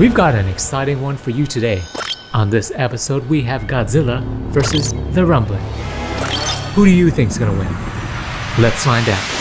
We've got an exciting one for you today. On this episode, we have Godzilla versus The Rumbling. Who do you think's gonna win? Let's find out.